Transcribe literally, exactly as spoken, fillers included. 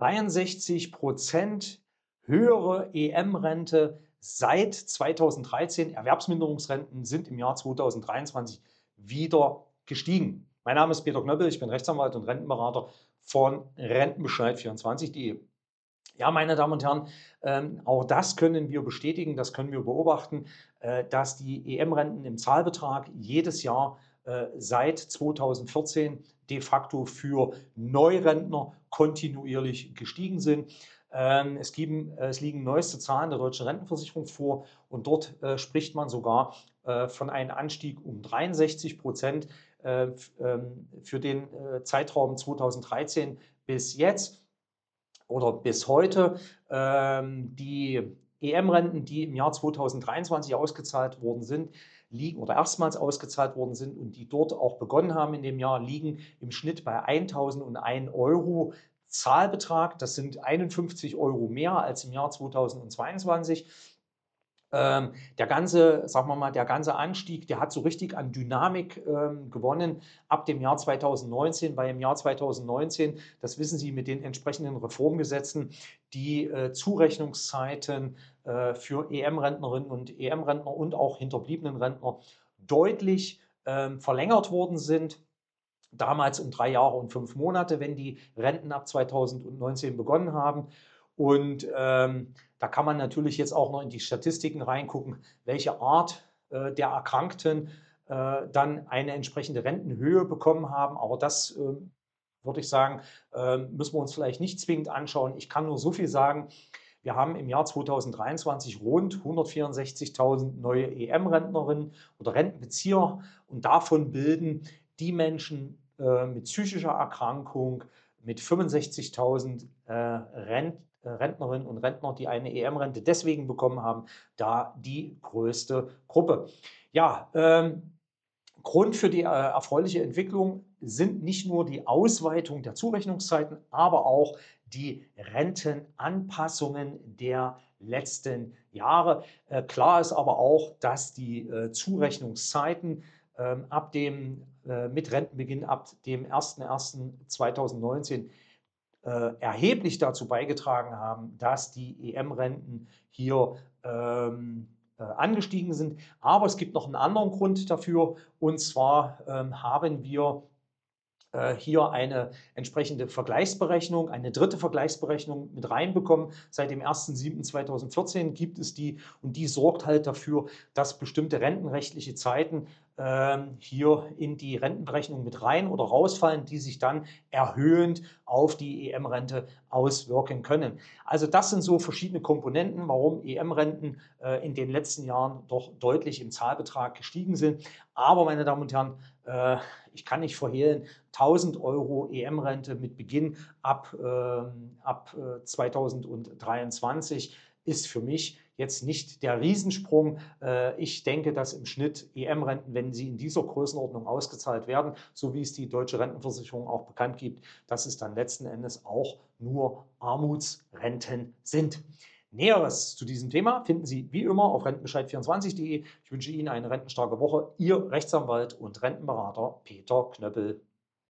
dreiundsechzig Prozent höhere E M-Rente seit zweitausenddreizehn. Erwerbsminderungsrenten sind im Jahr zweitausenddreiundzwanzig wieder gestiegen. Mein Name ist Peter Knöppel, ich bin Rechtsanwalt und Rentenberater von Rentenbescheid vierundzwanzig punkt de. Ja, meine Damen und Herren, ähm, auch das können wir bestätigen, das können wir beobachten, äh, dass die E M-Renten im Zahlbetrag jedes Jahr äh, seit zweitausendvierzehn de facto für Neurentner kontinuierlich gestiegen sind. Ähm, es, geben, äh, es liegen neueste Zahlen der Deutschen Rentenversicherung vor und dort äh, spricht man sogar äh, von einem Anstieg um dreiundsechzig Prozent äh, äh, für den äh, Zeitraum zweitausenddreizehn bis jetzt. Oder bis heute. Ähm, die E M-Renten, die im Jahr zweitausenddreiundzwanzig ausgezahlt worden sind, liegen oder erstmals ausgezahlt worden sind und die dort auch begonnen haben in dem Jahr, liegen im Schnitt bei tausendundein Euro Zahlbetrag. Das sind einundfünfzig Euro mehr als im Jahr zweitausendzweiundzwanzig. Ähm, der ganze, sagen wir mal, der ganze Anstieg, der hat so richtig an Dynamik ähm, gewonnen ab dem Jahr zweitausendneunzehn, weil im Jahr zweitausendneunzehn, das wissen Sie, mit den entsprechenden Reformgesetzen, die äh, Zurechnungszeiten äh, für E M-Rentnerinnen und E M-Rentner und auch hinterbliebenen Rentner deutlich ähm, verlängert worden sind. Damals um drei Jahre und fünf Monate, wenn die Renten ab zweitausendneunzehn begonnen haben. Und ähm, da kann man natürlich jetzt auch noch in die Statistiken reingucken, welche Art äh, der Erkrankten äh, dann eine entsprechende Rentenhöhe bekommen haben. Aber das, äh, würde ich sagen, äh, müssen wir uns vielleicht nicht zwingend anschauen. Ich kann nur so viel sagen, wir haben im Jahr zweitausenddreiundzwanzig rund hundertvierundsechzigtausend neue E M-Rentnerinnen oder Rentenbezieher und davon bilden die Menschen äh, mit psychischer Erkrankung mit fünfundsechzigtausend äh, Renten. Rentnerinnen und Rentner, die eine E M-Rente deswegen bekommen haben, da die größte Gruppe. Ja, ähm, Grund für die äh, erfreuliche Entwicklung sind nicht nur die Ausweitung der Zurechnungszeiten, aber auch die Rentenanpassungen der letzten Jahre. Äh, klar ist aber auch, dass die äh, Zurechnungszeiten äh, ab dem, äh, mit Rentenbeginn ab dem ersten ersten zweitausendneunzehn erheblich dazu beigetragen haben, dass die E M-Renten hier ähm, äh, angestiegen sind. Aber es gibt noch einen anderen Grund dafür, und zwar ähm, haben wir äh, hier eine entsprechende Vergleichsberechnung, eine dritte Vergleichsberechnung mit reinbekommen. Seit dem ersten siebten zweitausendvierzehn gibt es die und die sorgt halt dafür, dass bestimmte rentenrechtliche Zeiten hier in die Rentenberechnung mit rein oder rausfallen, die sich dann erhöhend auf die E M-Rente auswirken können. Also das sind so verschiedene Komponenten, warum E M-Renten in den letzten Jahren doch deutlich im Zahlbetrag gestiegen sind. Aber, meine Damen und Herren, ich kann nicht verhehlen, tausend Euro E M-Rente mit Beginn ab, ab zweitausenddreiundzwanzig ist für mich jetzt nicht der Riesensprung. Ich denke, dass im Schnitt E M-Renten, wenn sie in dieser Größenordnung ausgezahlt werden, so wie es die Deutsche Rentenversicherung auch bekannt gibt, dass es dann letzten Endes auch nur Armutsrenten sind. Näheres zu diesem Thema finden Sie wie immer auf Rentenbescheid vierundzwanzig punkt de. Ich wünsche Ihnen eine rentenstarke Woche. Ihr Rechtsanwalt und Rentenberater Peter Knöppel.